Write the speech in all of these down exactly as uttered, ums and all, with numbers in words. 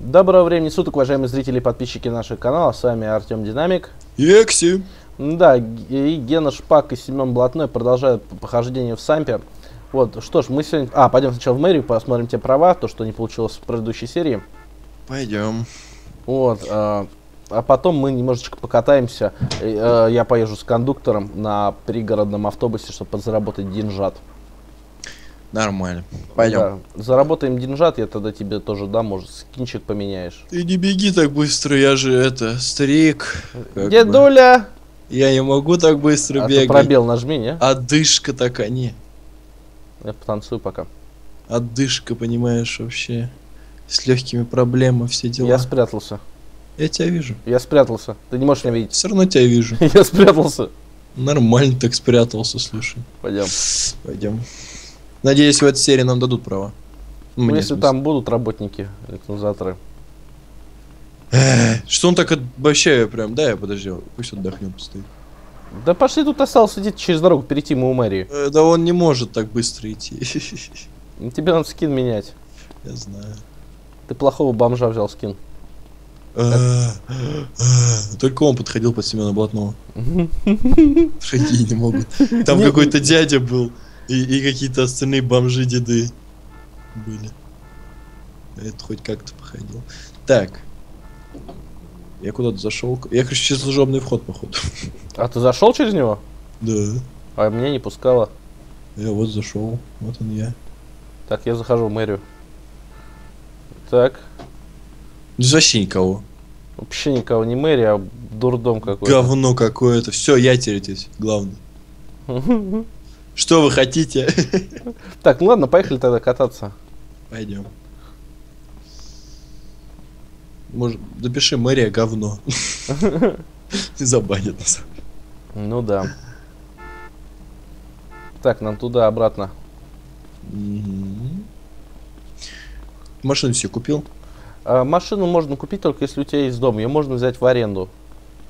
Доброго времени суток, уважаемые зрители и подписчики нашего канала. С вами Артем Динамик. И Экси. Да, и Гена Шпак и Семен Блатной продолжают похождение в Сампе. Вот, что ж, мы сегодня... А, пойдем сначала в мэрию, посмотрим те права, то, что не получилось в предыдущей серии. Пойдем. Вот, э, а потом мы немножечко покатаемся. Э, э, я поезжу с кондуктором на пригородном автобусе, чтобы подзаработать деньжат. Нормально. Пойдем. Да. Заработаем деньжат, я тогда тебе тоже дам, может, скинчик поменяешь. Ты не беги так быстро, я же это, старик. Дедуля! Бы. Я не могу так быстро а бегать. Пробел нажми, не? Одышка такая, не. Я потанцую пока. Одышка, понимаешь, вообще. С легкими проблемами все дела. Я спрятался. Я тебя вижу. Я спрятался. Ты не можешь меня видеть. Все равно тебя вижу. Я спрятался. Нормально так спрятался, слушай. Пойдем. Пойдем. Надеюсь, в этой серии нам дадут права. Ну, если там будут работники, экранизаторы. Что он так вообще прям? Да, я подождал. Пусть отдохнем, постоит. Да пошли, тут осталось сидеть через дорогу, перейти мы у мэрии. Э, да он не может так быстро идти. Тебе надо скин менять. Я знаю. Ты плохого бомжа взял скин. Только он подходил под Семена Блатного. Шаги не могут. Там какой-то дядя был. И, и какие-то остальные бомжи-деды были. Это хоть как-то походил. Так. Я куда-то зашел. Я, короче, через служебный вход, походу. А ты зашел через него? Да. А меня не пускало. Я вот зашел. Вот он я. Так, я захожу в мэрию. Так. Вообще никого. Вообще никого. Не мэрия, а дурдом какой-то. Говно какое-то. Все, я теряюсь. Главное. Что вы хотите? Так, ну ладно, поехали тогда кататься. Пойдем. Может, допиши мэрия говно. И забанят нас. Ну да. Так, нам туда, обратно. Машину себе купил? А, машину можно купить только если у тебя есть дом. Ее можно взять в аренду.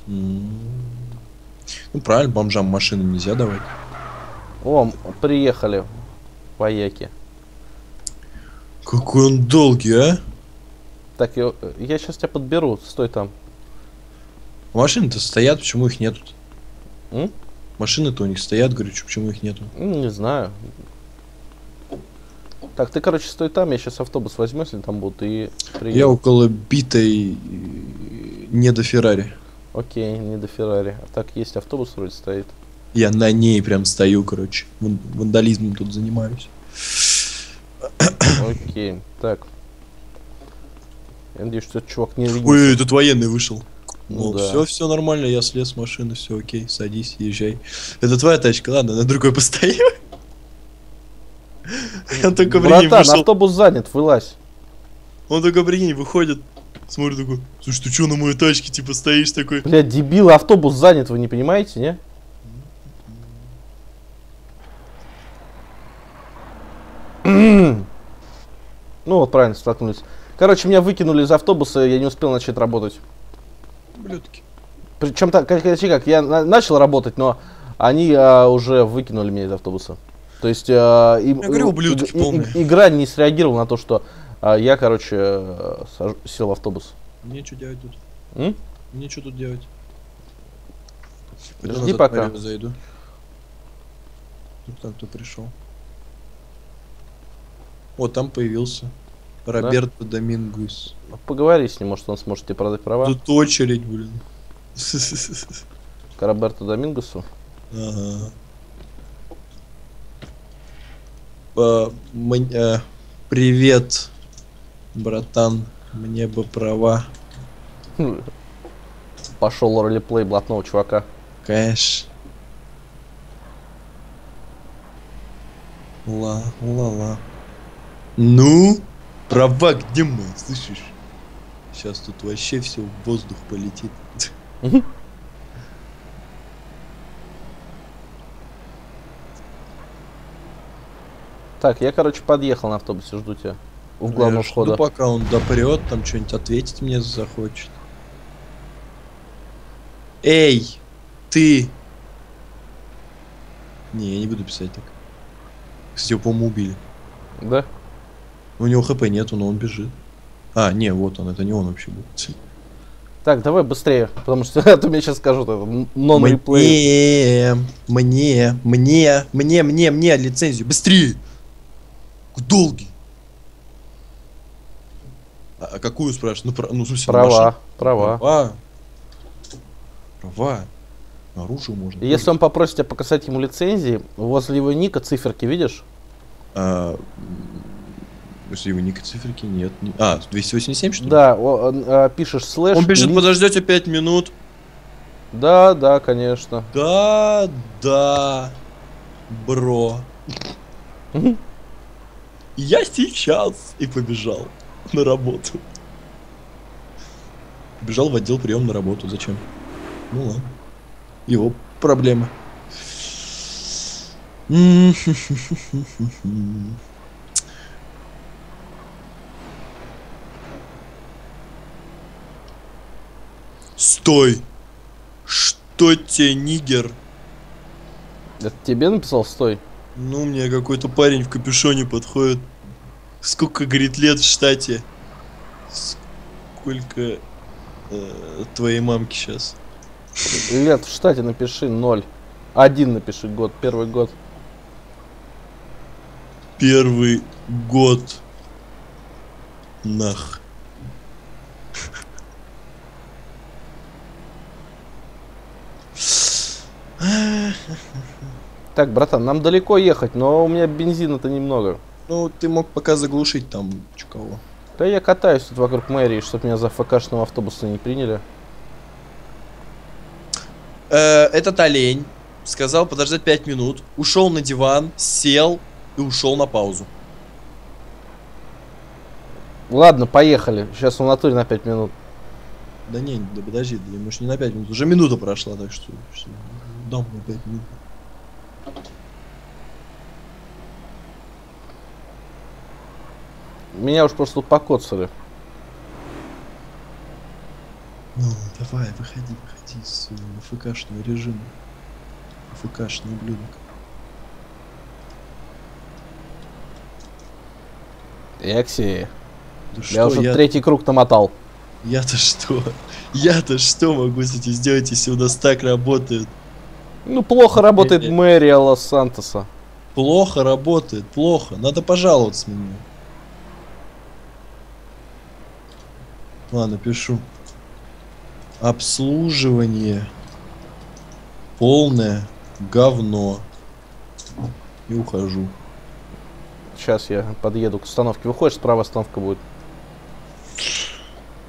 Ну правильно, бомжам машину нельзя давать. О, приехали вояки. Какой он долгий, а? Так, я, я сейчас тебя подберу, стой там. Машины-то стоят, почему их нету? Машины-то у них стоят, говорю, почему их нету? Не знаю. Так, ты, короче, стой там, я сейчас автобус возьму, если там будут, и приеду. Я около битой не до Феррари. Окей, не до Феррари. А так есть автобус вроде стоит. Я на ней прям стою, короче. Вандализмом тут занимаюсь. Окей, так. Я надеюсь, что этот чувак не видит. Ой, тут военный вышел. Ну, да. Все, все нормально, я слез с машины, все окей, садись, езжай. Это твоя тачка, ладно, на другой постоим. Он только прикинь. Братан, автобус занят, вылазь. Он только прикинь, выходит. Смотрит такой, слушай, ты что на моей тачке, типа, стоишь такой? Бля, дебил, автобус занят, вы не понимаете, не? Ну вот правильно столкнулись. Короче, меня выкинули из автобуса, я не успел начать работать. Блюдки. Причем так, как, как я на начал работать, но они а, уже выкинули меня из автобуса. То есть а, им, я говорю, ублюдки, и, и, и, игра не среагировала на то, что а, я, короче, саж, сел в автобус. Нечего делать тут. М? Нечего тут делать. Пойду жди пока. Зайду. Тут кто пришел. О, там появился Роберто Домингес. Поговори с ним, может, он сможет тебе продать права. Тут очередь, блин. К Роберто Домингесу? Ага. По, мне, э, привет, братан. Мне бы права. Пошел ролеплей блатного чувака. Конечно. Ла-ла-ла. Ну, права где мы, слышишь? Сейчас тут вообще все в воздух полетит. Так, я, короче, подъехал на автобусе, жду тебя. У главного входа. Пока он допрет, там что-нибудь ответить мне захочет. Эй, ты! Не, я не буду писать так. Кстати, его, по-моему, убили. Да? У него хп нету, но он бежит. А, не, вот он, это не он вообще был. Так, давай быстрее, потому что а то мне сейчас скажут нон-реплей. Мне, мне, мне, мне, мне, мне лицензию. Быстрее! Долгий. А какую спрашивают? Ну, ну, слушай, права, машин. права. Права. Права. Оружие можно. Если пользовать. Он попросит тебя показать ему лицензии, возле его ника циферки видишь? А, возле его ника циферки нет. Не... А, двести восемьдесят семь что ли? Да, он, а, пишешь слэш. Он пишет, подождете пять минут. Да, да, конечно. Да, да, бро. Я сейчас и побежал на работу. Побежал в отдел прием на работу. Зачем? Ну ладно. Его проблемы. Стой! Что тебе, нигер? Это тебе написал стой? Ну, мне какой-то парень в капюшоне подходит. Сколько, говорит, лет в штате? Сколько э, твоей мамки сейчас? Лет в штате напиши ноль. Один напиши год, первый год. Первый год. Нах. Так, братан, нам далеко ехать, но у меня бензина-то немного. Ну, ты мог пока заглушить там кого. Да я катаюсь тут вокруг мэрии, чтобы меня за ФКшного автобуса не приняли. Э-э, этот олень сказал подождать пять минут, ушел на диван, сел и ушел на паузу. Ладно, поехали. Сейчас он натурен на пять минут. Да не, да подожди, да, ему же не на пять минут, уже минута прошла, так что... Дам на пять минут. Меня уж просто покоцали. Ну, давай, выходи, выходи с АФКшного режима. АФКшный ублюдок. Экси. Да я уже я... третий круг намотал. Я-то что? Я-то что могу с этим сделать, если у нас так работает? Ну, плохо работает я, я... мэрия Лос-Сантоса. Плохо работает, плохо. Надо пожаловаться мне. Ладно, пишу. Обслуживание полное говно. И ухожу. Сейчас я подъеду к остановке. Выходишь, справа остановка будет.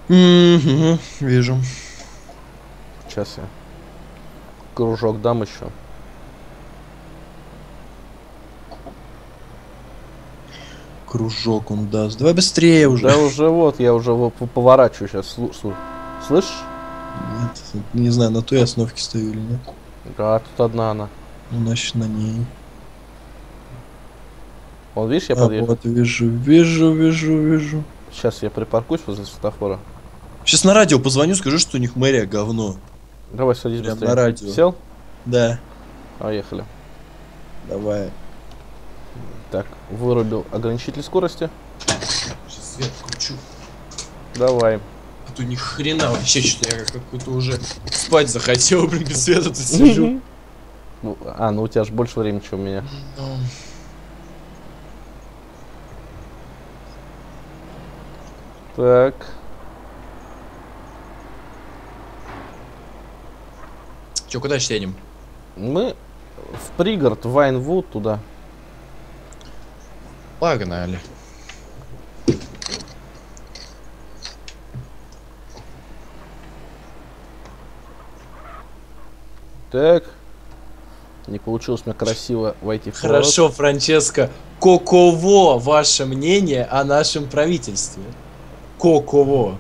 Mm-hmm, вижу. Сейчас я кружок дам еще. Кружок он даст. Давай быстрее уже. Да уже вот, я уже поворачиваю сейчас. Слышишь? Нет, не знаю, на той остановке стою или нет. Да, тут одна она. Ну, значит, на ней. Вот, видишь, я а, подъеду. Вот, вижу, вижу, вижу, вижу. Сейчас я припаркуюсь возле светофора. Сейчас на радио позвоню, скажу, что у них мэрия говно. Давай садись прям быстрее. На радио. Сел? Да. Поехали. Давай. Так, вырубил ограничитель скорости. Сейчас свет включу. Давай. А то ни хрена вообще, что-то я какой-то уже спать захотел, блин, без света-то сижу. А, ну у тебя же больше времени, чем у меня. Так. Че, куда сейчас едем? Мы в пригород, в Вайнвуд, туда. Погнали. Так. Не получилось мне красиво войти в поворот. Хорошо, Франческо. Каково ваше мнение о нашем правительстве? Каково?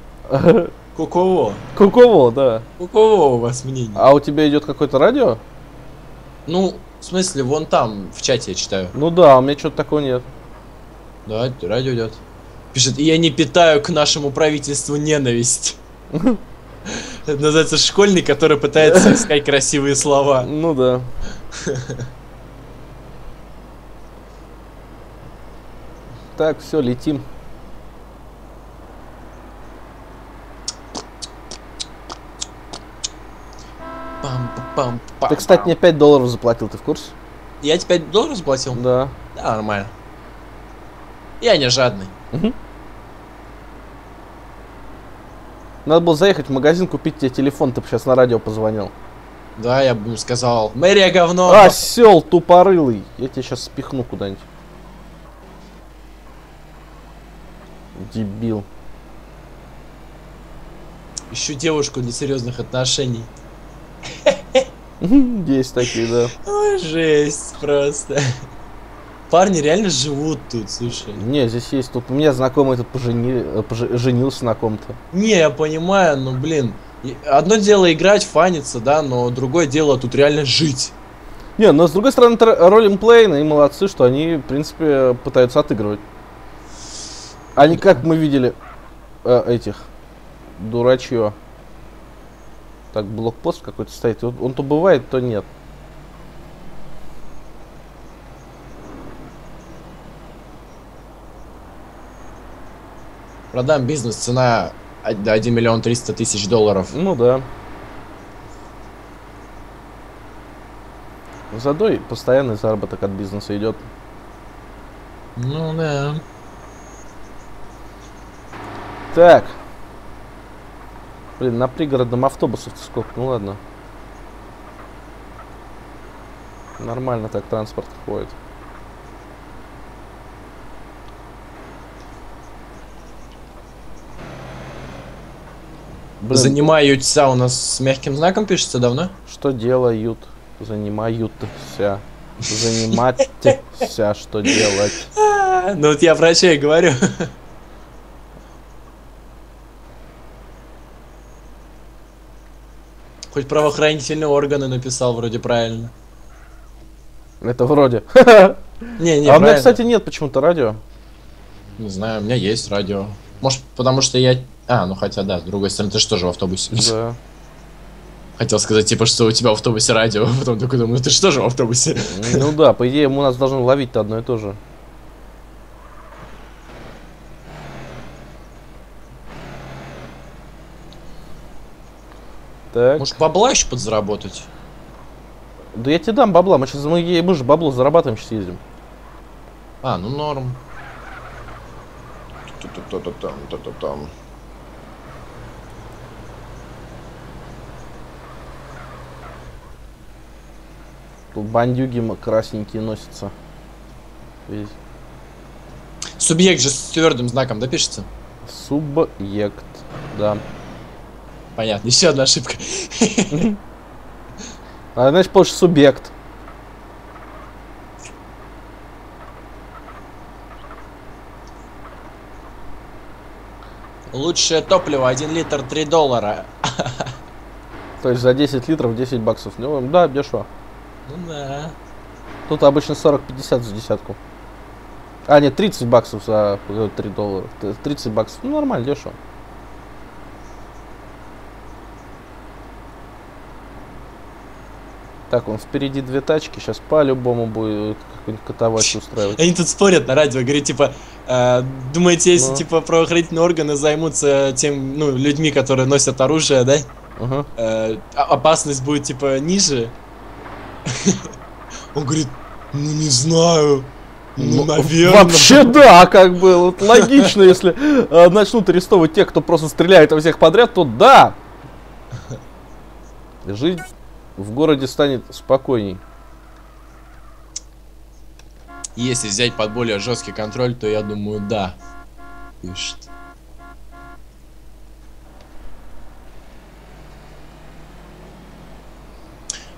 Каково? Каково, да. Каково у вас мнение? А у тебя идет какое-то радио? Ну, в смысле, вон там, в чате я читаю. Ну да, у меня что-то такого нет. Да, радио идет. Пишет, я не питаю к нашему правительству ненависть. Это называется школьник, который пытается искать красивые слова. Ну да. Так, все, летим. Ты, кстати, мне пять долларов заплатил, ты в курсе? Я тебе пять долларов заплатил? Да. Да, нормально. Я не жадный. Угу. Надо было заехать в магазин, купить тебе телефон, ты бы сейчас на радио позвонил. Да, я бы сказал, мэрия говно. Осел тупорылый, я тебя сейчас спихну куда-нибудь. Дебил. Ищу девушку для серьезных отношений. Есть такие, да. Ой, жесть просто. Парни реально живут тут, слушай. Не, здесь есть, тут у меня знакомый этот пожени... пож... женился на ком-то. Не, я понимаю, но, блин, одно дело играть, фаниться, да, но другое дело тут реально жить. Не, но с другой стороны, роллинплейные молодцы, что они, в принципе, пытаются отыгрывать. Они, как мы видели, э, этих, дурачье. Так, блокпост какой-то стоит, он, он то бывает, то нет. Продам бизнес, цена один миллион триста тысяч долларов. Ну да. Задой постоянный заработок от бизнеса идет. Ну да. Так. Блин, на пригородном автобусов-то сколько? Ну ладно. Нормально так транспорт ходит. Блин. Занимаются у нас с мягким знаком пишется давно. Что делают? Занимаются. Заниматься. Что делать? Ну вот я про чай говорю. Хоть правоохранительные органы написал вроде правильно. Это вроде. Не, не. А у меня, кстати, нет почему-то радио. Не знаю, у меня есть радио. Может, потому что я... А, ну хотя да, с другой стороны, ты же тоже в автобусе. Да. Хотел сказать, типа, что у тебя в автобусе радио, а потом такой думаю, ты же тоже в автобусе. Ну да, по идее, у нас должно ловить-то одно и то же. Так. Может, бабла еще подзаработать? Да я тебе дам бабла, мы сейчас мы, мы же бабло зарабатываем, сейчас ездим. А, ну норм. Та-та-та-та-там, та-та-там. Тут бандюги красненькие носятся. Видите? Субъект же с твердым знаком, да, пишется? Субъект, да. Понятно, еще одна ошибка. А значит, больше субъект. Лучшее топливо один литр три доллара. То есть за десять литров десять баксов. Ну да, дешево. Ну да. Тут обычно сорок-пятьдесят за десятку. А, нет, тридцать баксов за три доллара. тридцать баксов. Ну нормально, дешево. Так, он впереди две тачки, сейчас по-любому будет какой-нибудь катавач устраивать. Они тут спорят на радио, говорят, типа, э, думаете, если, ну, типа, правоохранительные органы займутся тем, ну, людьми, которые носят оружие, да? Угу. Э, опасность будет, типа, ниже? Он говорит, ну, не знаю, ну, наверное. Вообще да, как бы, вот, логично, если э, начнут арестовывать тех, кто просто стреляет во всех подряд, то да. Жизнь в городе станет спокойней. Если взять под более жесткий контроль, то я думаю, да. Пишет.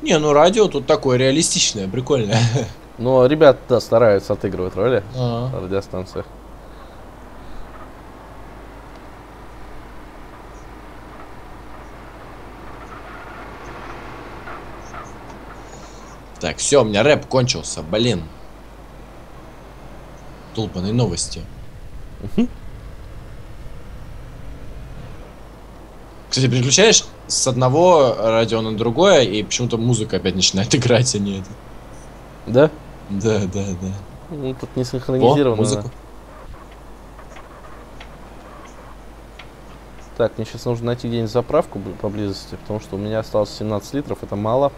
Не, ну радио тут такое реалистичное, прикольное. Но ребята, да, стараются отыгрывать роли а -а. на радиостанциях. Так, все, у меня рэп кончился, блин. Долбаные новости. Uh-huh. Кстати, переключаешь с одного радио на другое, и почему-то музыка опять начинает играть, а не это. Да? Да, да, да. Ну, тут не синхронизировано. О, музыку. Так, мне сейчас нужно найти где-нибудь заправку поблизости, потому что у меня осталось семнадцать литров, это мало.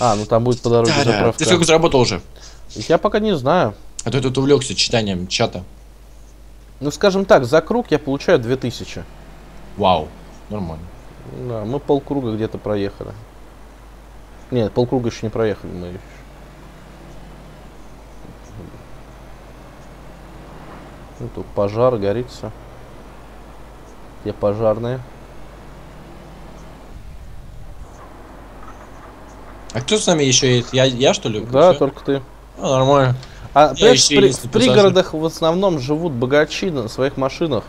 А, ну там будет по дороге да, заправка. Ты сколько заработал уже? Я пока не знаю. А ты тут увлекся читанием чата. Ну, скажем так, за круг я получаю две тысячи. Вау, нормально. Да, мы полкруга где-то проехали. Нет, полкруга еще не проехали мы. Еще. Ну, тут пожар, горит все. Где пожарные? А кто с нами еще есть? Я, я что ли? Да, все? Только ты. Ну, нормально. А при, при, в пригородах в основном живут богачи на своих машинах.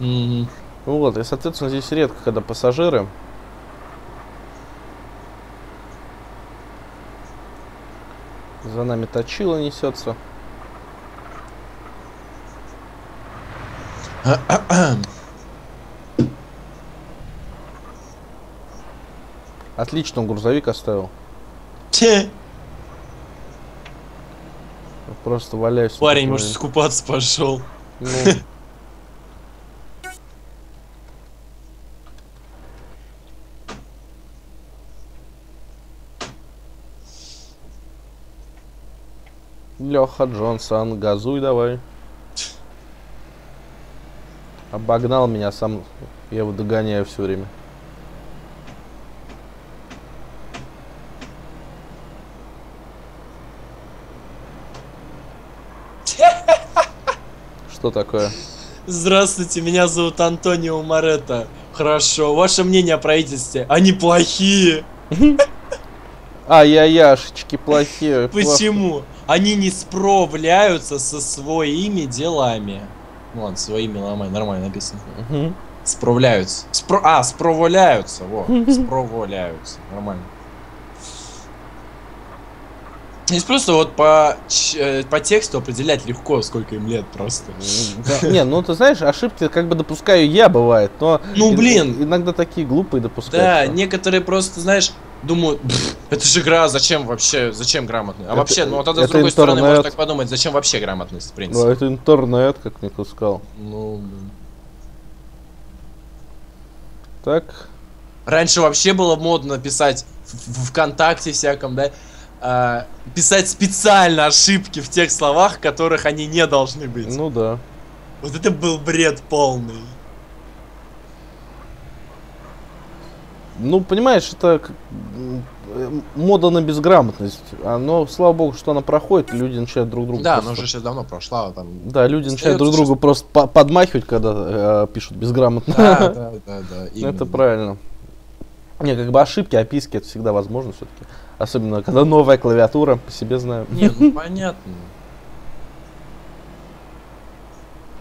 Mm-hmm. Вот, и, соответственно, здесь редко, когда пассажиры. За нами точило несется. Отлично, он грузовик оставил. Че? Просто валяюсь. Парень, может, искупаться пошел. Ну. Леха Джонсон, газуй давай. Обогнал меня сам. Я его догоняю все время. Что такое? Здравствуйте, меня зовут Антонио Моретто. Хорошо, ваше мнение о правительстве? Они плохие. Ай-яшечки плохие. Почему? Они не справляются со своими делами. Ну ладно, своими ломай, нормально написано. Справляются. А, справляются, вот. Справляются, нормально. Здесь просто вот по, по тексту определять легко, сколько им лет просто. Не, ну ты знаешь, ошибки как бы допускаю я, бывает, но... Ну блин! Иногда такие глупые допускают. Да, некоторые просто, знаешь, думают, это же игра, зачем вообще, зачем грамотность? А вообще, ну тогда с другой стороны можно так подумать, зачем вообще грамотность, в принципе. Ну это интернет, как не пускал. Ну... Так. Раньше вообще было модно писать в ВКонтакте всяком, да? Писать специально ошибки в тех словах, в которых они не должны быть. Ну да. Вот это был бред полный. Ну, понимаешь, это мода на безграмотность. Но, слава богу, что она проходит, люди начинают друг друга... Да, просто... она уже сейчас давно прошла. Там... Да, люди начинают друг другу сейчас... просто по подмахивать, когда э, пишут безграмотно. Да, да, да, да. Именно. Это правильно. Не, как бы ошибки, описки, это всегда возможно все-таки. Особенно, когда новая клавиатура, по себе знаю. Не, ну понятно.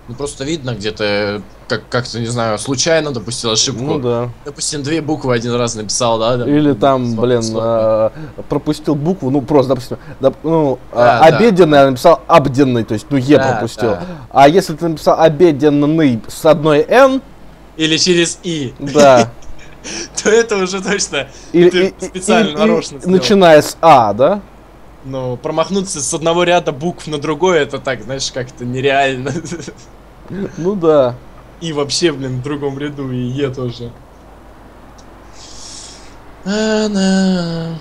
Ну просто видно где-то, как, как-то, не знаю, случайно допустил ошибку. Ну да. Допустим, две буквы один раз написал, да? Допустим, или там, сто, блин, сто, а, пропустил букву, ну просто, допустим, доп, ну, да, обеденный, да. А написал обденный, то есть, ну Е да, пропустил. Да. А если ты написал обеденный с одной Н... Или через И. Да. То это уже точно и, ты и, специально и, нарочно и, начиная с А, да? Ну, промахнуться с одного ряда букв на другой, это так, знаешь, как-то нереально. Ну да. И вообще, блин, в другом ряду, и Е тоже. Она...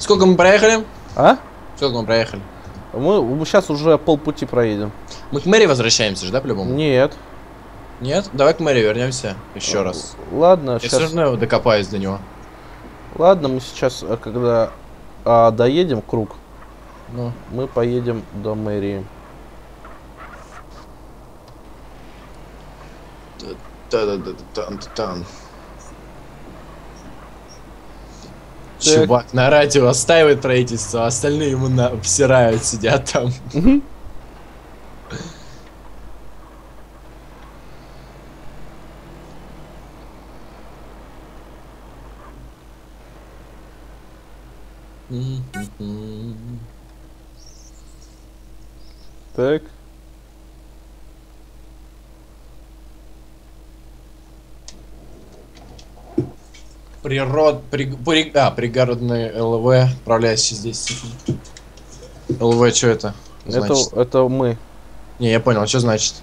Сколько мы проехали? А? Сколько мы проехали? Мы сейчас уже полпути проедем. Мы к мэрии возвращаемся же, да, по-любому? Нет. Нет? Давай к мэрии вернемся еще раз. Ладно, я сейчас... все равно докопаюсь до него. Ладно, мы сейчас, когда а, доедем круг, ну. Мы поедем до мэрии. Та-та-та-та-та-та-та. Чувак на радио отстаивает правительство, а остальные ему на... обсирают, сидят там. Mm-hmm. Mm-hmm. Так. Природ... При... При... А, пригородный ЛВ. Отправляйся здесь. ЛВ, что это? Это, это мы. Не, я понял, что значит.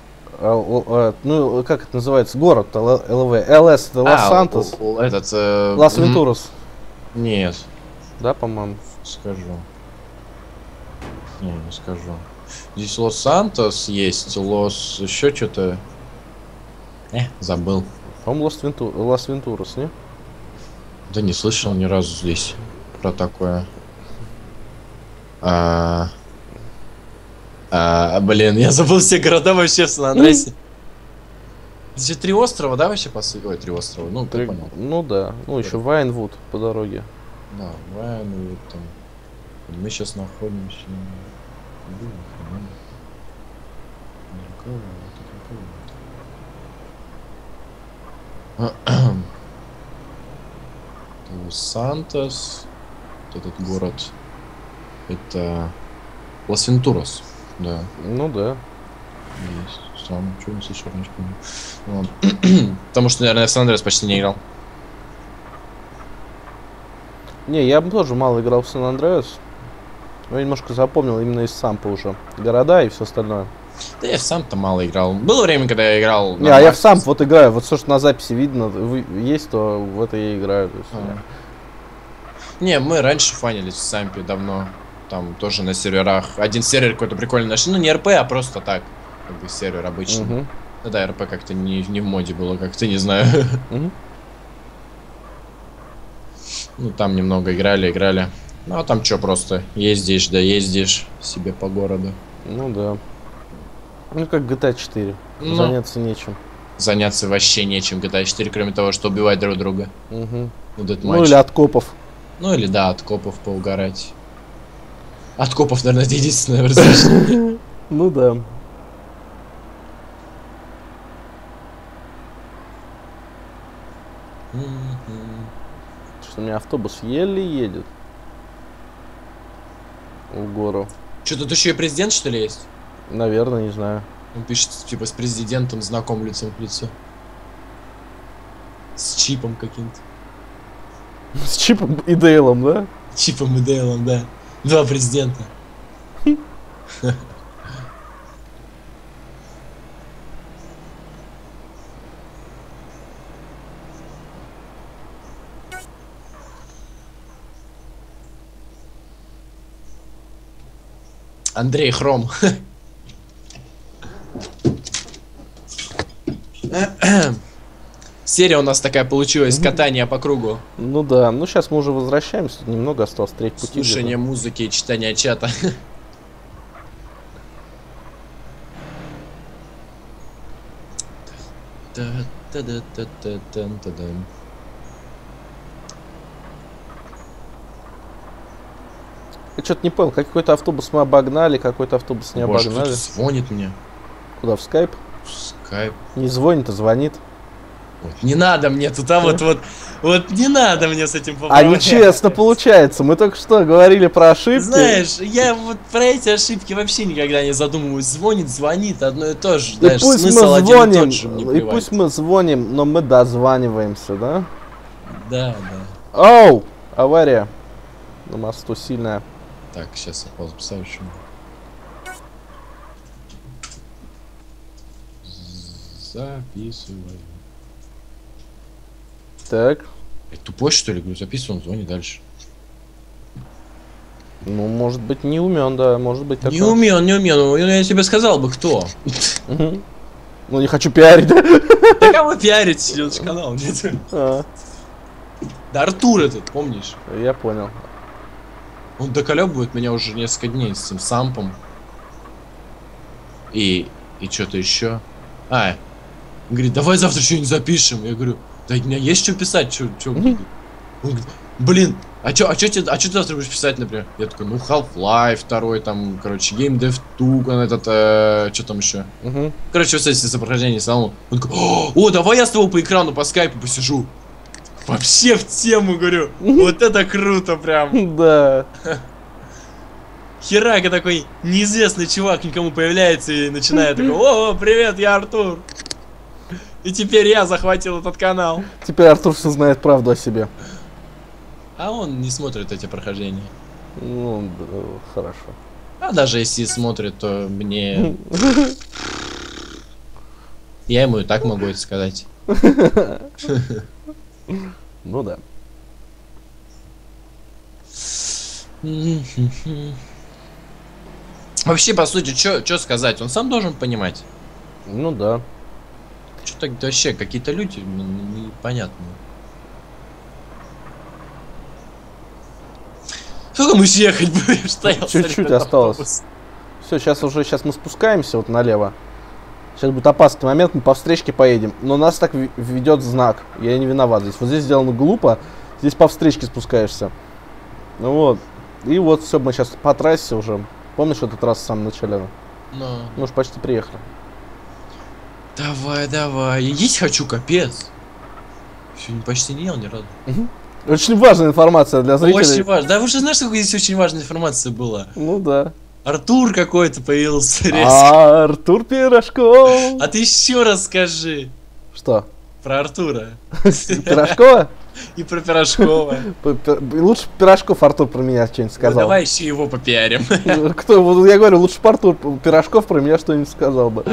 Л, э, ну, как это называется? Город ЛВ. ЛС это Лос-Сантос. А, этот... Э, Лас-Вентурас. Нет. Да, по-моему? Скажу. Не, не скажу. Здесь Лос-Сантос есть, Лос... еще что-то... Э, забыл. По-моему, Лас-Вентурас, не? Да не слышал ни разу здесь про такое. А... А, блин, я забыл все города вообще в Сан-Андреасе. Здесь три острова, да, вообще по сути? Ой, три острова, ну, ты понял. Ну да, ну еще Вайнвуд по дороге. Да, Вайнвуд там. Мы сейчас находимся... Лос-Сантос. Этот город. Это... Лас-Вентурас. Да. Ну да. Есть. Странно, что не слышал, не помню. Ну, потому что, наверное, я в Сан-Андреас почти не играл. Не, я тоже мало играл в Сан-Андреас. Но я немножко запомнил именно из Сампа уже. Города и все остальное. Да я в Сампа мало играл. Было время, когда я играл. Не, а я в Сампа вот играю. Вот все, что на записи видно, есть, то в это я играю. То есть, а. я... Не, мы раньше фанились в Сампе давно. Там тоже на серверах. Один сервер какой-то прикольный нашли. Ну, не РП, а просто так. Как бы сервер обычный. Uh-huh. Да, да, РП как-то не, не в моде было, как-то не знаю. Uh-huh. Ну, там немного играли, играли. Ну, а там что, просто ездишь, да ездишь себе по городу. Ну, да. Ну, как джи ти эй четыре. Ну, заняться нечем. Заняться вообще нечем джи ти эй четыре, кроме того, что убивать друг друга. Uh-huh. Вот этот ну, матч. Или от копов. Ну, или, да, от копов поугарать. От копов, наверное, это единственное разрешение. Ну да. Что у меня автобус еле едет в гору. Что, тут еще и президент, что ли, есть? Наверное, не знаю. Он пишет, типа, с президентом знаком лицом к лицу. С чипом каким-то. С чипом и Дейлом, да? Чипом и Дейлом, да. Два президента. Андрей Хром. Серия у нас такая получилась, катание по кругу. Ну да, ну сейчас мы уже возвращаемся, немного осталось треть пути. Слушание музыки и читание чата. Я что-то не понял, какой-то автобус мы обогнали, какой-то автобус не обогнали. Боже, звонит мне. Куда, в Skype? В Skype. Не звонит, а звонит. Не надо мне тут, а вот, вот, вот не надо мне с этим поправляться. А нечестно получается, мы только что говорили про ошибки. Знаешь, я вот про эти ошибки вообще никогда не задумываюсь. Звонит, звонит, одно и то же. И знаешь, пусть смысл мы звоним, один и тот же, мне плевать. И пусть мы звоним, но мы дозваниваемся, да? Да, да. Оу, авария на мосту сильная. Так, сейчас я паузу поставлю. Записываю. Так. Это тупой, что ли? Говорю, записывай, он звонит дальше. Ну, может быть, не умен, да, может быть. Не умен, не умен. Ну, я тебе сказал бы, кто. Ну, не хочу пиарить, да? Да кого пиарить, сидит канал, нет? Да Артур этот, помнишь? Я понял. Он доколебывает меня уже несколько дней с этим Сампом. И, и что-то еще. А, говорит, давай завтра что-нибудь запишем. Я говорю... Да у меня есть что писать, что, что... Mm-hmm. Он говорит, блин, а что, а что тебе, а что ты завтра будешь писать, например? Я такой, ну Half-Life второй, там, короче, гейм дев ту, этот, э, что там еще? Mm-hmm. Короче, вот эти сопрохождения самого. Он такой, о, давай я с тобой по экрану по скайпу посижу. Вообще в тему, говорю, mm-hmm. Вот это круто прям. Да. Херака такой неизвестный чувак никому появляется и начинает такой, о, привет, я Артур. И теперь я захватил этот канал. Теперь Артур все знает правду о себе. А он не смотрит эти прохождения. Ну, хорошо. А даже если смотрит, то мне... Я ему и так могу это сказать. Ну да. Вообще, по сути, что сказать? Он сам должен понимать. Ну да. Что-то вообще какие-то люди непонятные. Сколько мы ехать будем? Стоял. Чуть-чуть осталось. Все, сейчас уже сейчас мы спускаемся вот налево. Сейчас будет опасный момент, мы по встречке поедем. Но нас так ведет знак. Я не виноват здесь. Вот здесь сделано глупо. Здесь по встречке спускаешься. Ну вот. И вот все, мы сейчас по трассе уже. Помнишь эту трассу в самом начале? Ну. Мы уже почти приехали. Давай, давай. Я есть хочу, капец. Все, почти не ел ни разу. Очень важная информация для зрителей. Очень важно. Да вы же знаете, что здесь очень важная информация была. Ну да. Артур какой-то появился резко. Артур Пирожков. А ты еще раз скажи. Что? Про Артура. Пирожкова? И про Пирожкова. Лучше Пирожков Артур про меня что-нибудь сказал. Давай еще его попиарим. Кто? Я говорю, лучше Артур Пирожков про меня что-нибудь сказал бы.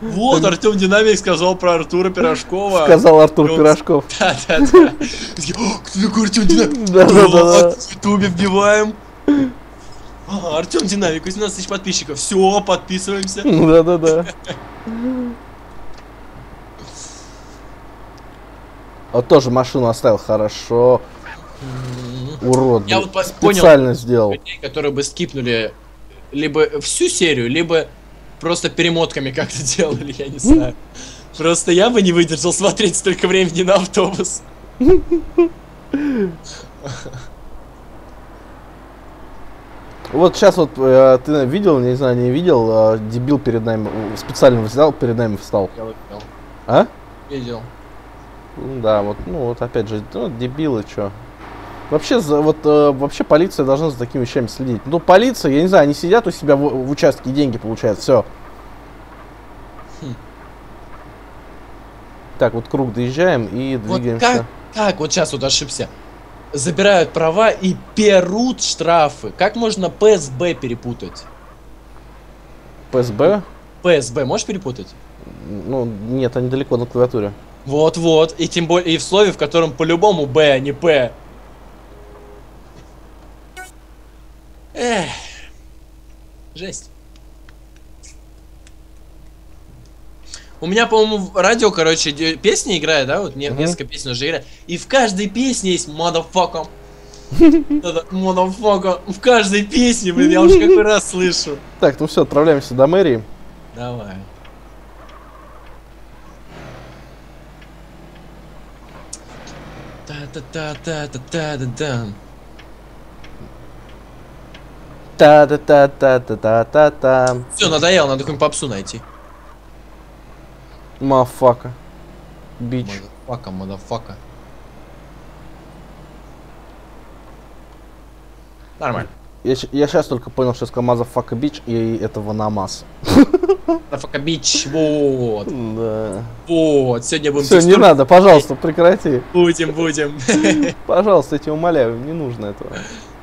Вот, Артем Динамик сказал про Артура Пирожкова. Сказал Артур Пирожков. Да, да, да. Кто такой Артем Динамик? Да, да, да. В Ютубе вбиваем. А, Артем Динамик, восемнадцать тысяч подписчиков. Все, подписываемся. Да, да, да. Вот тоже машину оставил хорошо. Урод. Я вот специально сделал. Которые бы скипнули либо всю серию, либо... Просто перемотками как-то делали, я не знаю. Просто я бы не выдержал смотреть столько времени на автобус. Вот сейчас вот ты видел, не знаю, не видел, дебил перед нами, специально взял, перед нами встал. Я выпил. А? Видел. Да, вот, ну вот опять же, ну, дебилы, чё. Вообще, вот, вообще полиция должна за такими вещами следить. Ну, полиция, я не знаю, они сидят у себя в, в участке и деньги получают, все. Хм. Так, вот круг доезжаем и двигаемся. Вот как, как? Вот сейчас вот ошибся. Забирают права и перут штрафы. Как можно ПСБ перепутать? ПСБ? ПСБ можешь перепутать? Ну, нет, они далеко на клавиатуре. Вот-вот, и тем более, и в слове, в котором по-любому Б, а не П. Эх, жесть. У меня, по-моему, в радио, короче, песни играет, да? Вот mm-hmm. несколько песен уже играет. И в каждой песне есть motherfucker. Motherfucker. В каждой песне, блин, я уже какой раз слышу. Так, ну все, отправляемся до мэрии. Давай. Та-та-та-та-та-та-та-та. Та-та-та-та-та-та-та-та. Все, надоело, надо какую-нибудь попсу найти. Мафака. Бич. Мадафака, мадафака. Нормально. Я, я сейчас только понял, что я сказал мазафака бич и этого намаз. Мадафака бич, вот. Да. Вот, сегодня будем... Все, не надо, пожалуйста, прекрати. Будем, будем. Пожалуйста, я тебя умоляю, не нужно этого.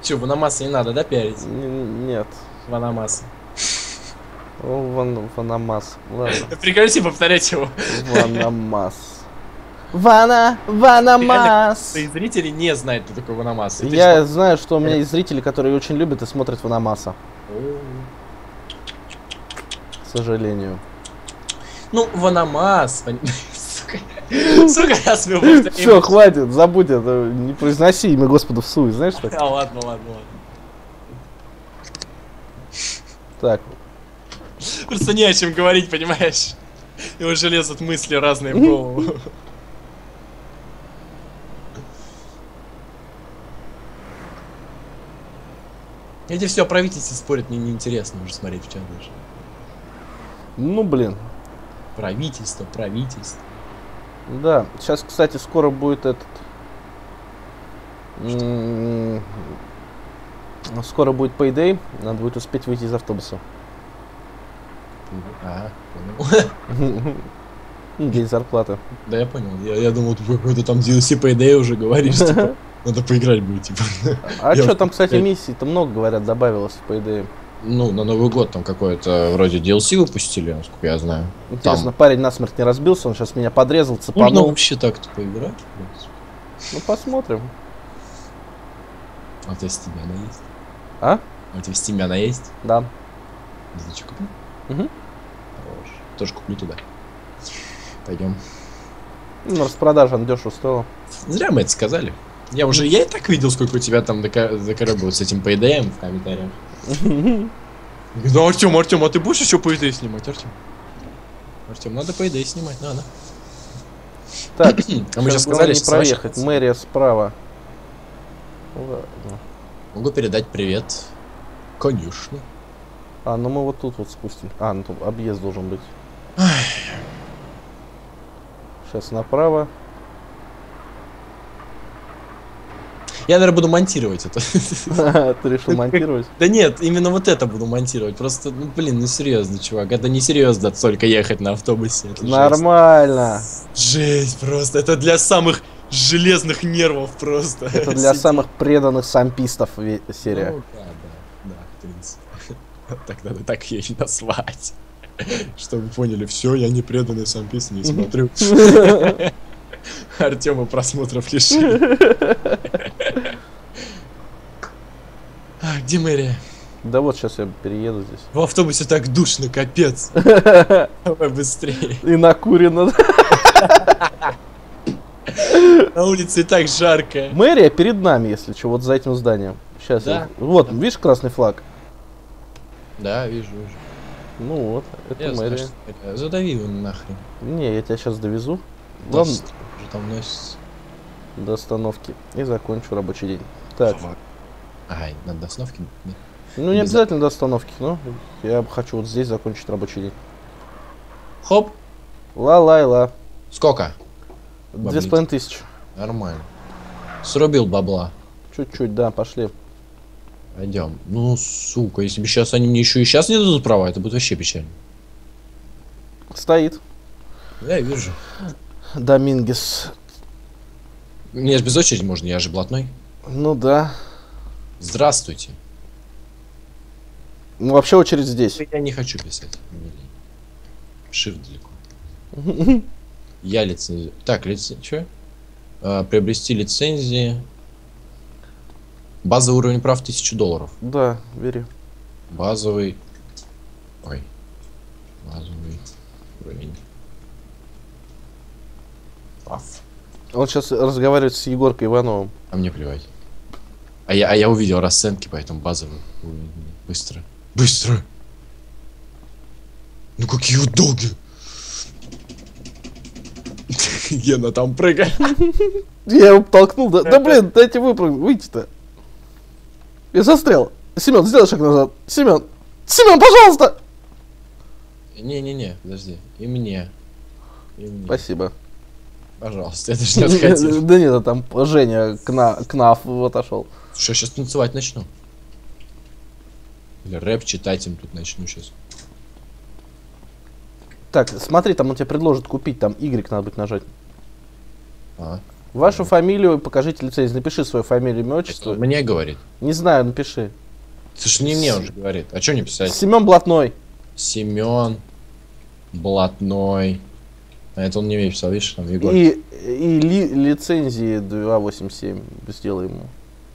Че, Ванамаса не надо, да, пиарить? Н нет. Ванамаса. О, ван Ванамас. Ладно. Прекрати повторять его. Ванамас. Вана, Ванамас. Ты зрители не знают, кто такой Ванамас. Я что? Знаю, что у меня есть зрители, которые очень любят и смотрят Ванамаса. К сожалению. Ну, Ванамас. Сука, я смел повторять. Все, хватит, забудь это, не произноси имя Господа в суе, знаешь так? А, ладно, ладно, ладно. Так. Просто не о чем говорить, понимаешь? И уже лезут мысли разные в голову. Эти все правительство спорят, мне неинтересно уже смотреть в чем даже. Ну, блин. Правительство, правительство. Да, сейчас, кстати, скоро будет этот... М -м скоро будет PayDay, надо будет успеть выйти из автобуса. Ага, понял. День зарплаты. Да, я понял, я, я думал, ты какой-то там ди эл си PayDay уже говоришь. Надо поиграть будет, типа. А что там, кстати, миссий-то много, говорят, добавилось в PayDay. Ну, на Новый год там какое-то вроде ди эл си выпустили, насколько я знаю. Интересно, там парень насмерть не разбился, он сейчас меня подрезал, цепанул. Можно вообще так-то поиграть? Ну, посмотрим. А у тебя Steam она есть? А? А у тебя Steam она есть? Да. Значит, куплю? Угу. Хорош. Тоже куплю туда. Пойдем. Ну, распродажа, она дешево стоила. Зря мы это сказали. Я уже, я и так видел, сколько у тебя там закарабывают с этим PayDay'ем в комментариях. Да, Артем, Артем, а ты будешь еще PayDay снимать, Артем? Артем, надо PayDay снимать, надо. Так, а мы сейчас сказали, не проехать. Мэрия справа. Могу передать привет. Конечно. А, ну мы вот тут вот спустим. А, ну тут объезд должен быть. Сейчас направо. Я, наверное, буду монтировать это. Ты решил монтировать? Да нет, именно вот это буду монтировать. Просто, ну блин, ну серьезно, чувак. Это не серьезно столько ехать на автобусе. Нормально. Жесть просто. Это для самых железных нервов просто. Это для самых преданных сампистов серия. Ну да, да, да, в принципе. Так надо так ее и назвать. Чтобы поняли, все, я не преданный сампист, не смотрю. Артема просмотров лишили. А, где мэрия? Да вот сейчас я перееду здесь. В автобусе так душно, капец. Давай быстрее. И накурено. На улице и так жарко. Мэрия перед нами, если что, вот за этим зданием. Сейчас. Да? Я... Вот, да. Видишь красный флаг? Да, вижу, вижу. Ну вот, это я мэрия. Знаю, что... Задави его нахрен. Не, я тебя сейчас довезу. Главное... Там носится. До остановки. И закончу рабочий день. Так. Ай, надо до остановки? Да. Ну не без... обязательно до остановки, но я хочу вот здесь закончить рабочий день. Хоп. Ла-лай-ла. Сколько? Две с половиной тысячи. Нормально. Срубил бабла. Чуть-чуть, да, пошли. Пойдем. Ну, сука, если бы сейчас они мне еще и сейчас не дадут права, это будет вообще печально. Стоит. Я вижу. Домингес. Мне же без очереди можно, я же блатной. Ну да. Здравствуйте. Ну вообще очередь здесь. Я не хочу писать. Шифт далеко. Я лицензию. Так, лицензию. Че? А, приобрести лицензии. Базовый уровень прав тысяча долларов. Да, бери. Базовый. Ой. Базовый уровень. Он сейчас разговаривает с Егоркой Ивановым. А мне плевать. А я, а я увидел расценки, поэтому базовые. Быстро. Быстро! Ну какие удоги! Гена там прыгает. Я его толкнул. Да блин, дайте выпрыгнуть. Выйти-то. Я застрял. Семен, сделай шаг назад. Семен. Семен, пожалуйста! Не-не-не, подожди. И мне. Спасибо. Пожалуйста, это же не отходи. Да нет, а там Женя Кнаф отошел. Что, сейчас танцевать начну? Или рэп читать им тут начну сейчас. Так, смотри, там он тебе предложит купить, там Y надо будет нажать. Вашу фамилию покажите лицензию, напиши свою фамилию, имя, отчество. Мне говорит. Не знаю, напиши. Слушай, не мне он же говорит, а что не писать? Семен Блатной. Семен Блатной. А это он не имеет, видишь, там Егор. И, и ли, лицензии два восемь семь сделай ему.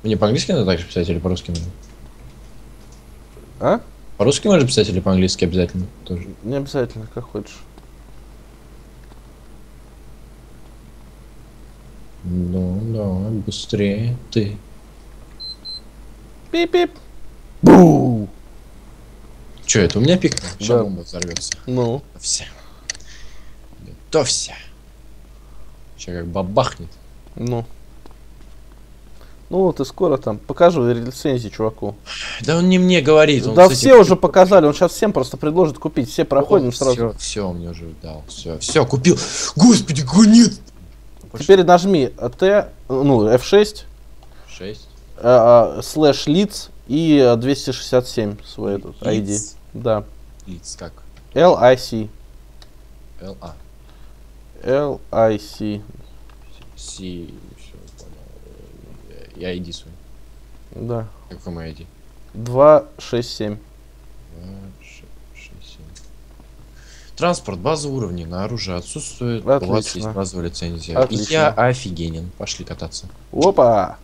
Мне по-английски надо также писать или по-русски надо? А? По-русски можно писать или по-английски обязательно? Тоже. Не обязательно, как хочешь. Ну, давай, быстрее ты. Пип-пип. Бу! Че, это у меня пик? Сейчас да. Бомба взорвется. Ну. Все. То все. Сейчас как бабахнет. Ну. Ну ты скоро там. Покажу лицензии чуваку. Да он не мне говорит. Он да все этим... уже показали. Он сейчас всем просто предложит купить. Все проходим О, сразу. Все, все, он мне уже дал. Все, все, купил. Господи, гонит. Теперь нажми Т, ну, эф шесть. шесть. А, а, слэш лиц и двести шестьдесят семь свой этот ай ди. Да. Лиц как? эл ай си. эл эй. L I C. C. Я ай ди свой. Да. Какой мой ай ди? два шесть семь. два шесть семь. Транспорт, база уровней на оружие отсутствует. Отлично. У вас есть базовая лицензия. Отлично. И я офигенен. Пошли кататься. Опа!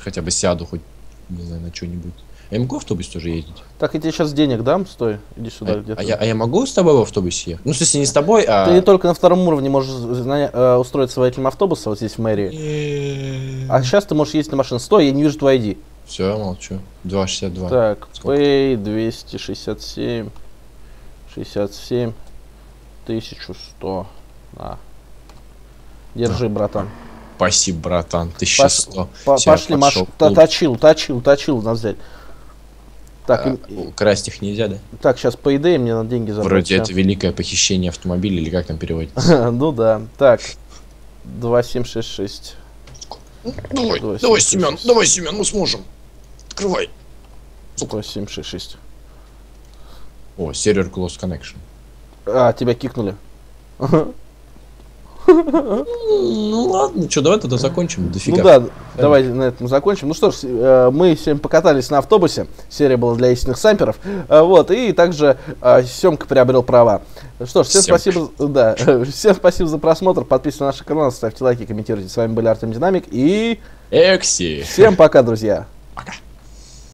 Хотя бы сяду хоть, не знаю, на что-нибудь. А я могу в автобус тоже ездить? Так, я тебе сейчас денег дам, стой, иди сюда. А, где а, я, а я могу с тобой в автобусе? Ну, в смысле, не с тобой, а... Ты только на втором уровне можешь э, устроиться водителем автобуса, вот здесь в мэрии. А сейчас ты можешь ездить на машине. Стой, я не вижу твой ай ди. Все, я молчу. два шестьдесят два. Так, Pay двести шестьдесят семь, шестьдесят семь, тысяча сто. На. Держи, да, братан. Спасибо, братан, тысяча сто. Паш... Пошли, маш... точил, точил, точил, надо взять. Так, а, и... Красть их нельзя, да? Так, сейчас PayDay, мне надо деньги забрать. Вроде сейчас. Это великое похищение автомобиля, или как там переводится? Ну да, так, два семь шесть шесть. Давай, давай, Семен, давай, Семен, мы сможем. Открывай. два семь шесть шесть. О, сервер close connection. А, тебя кикнули. Ну ладно, что, давай тогда закончим, дофига. Ну да, давай на этом закончим. Ну что ж, мы сегодня покатались на автобусе. Серия была для истинных самперов. Вот, и также Семка приобрел права. Что ж, всем Семка. спасибо, да, всем спасибо за просмотр. Подписывайтесь на наш канал, ставьте лайки, комментируйте. С вами были Артем Динамик и Экси. Всем пока, друзья. Пока.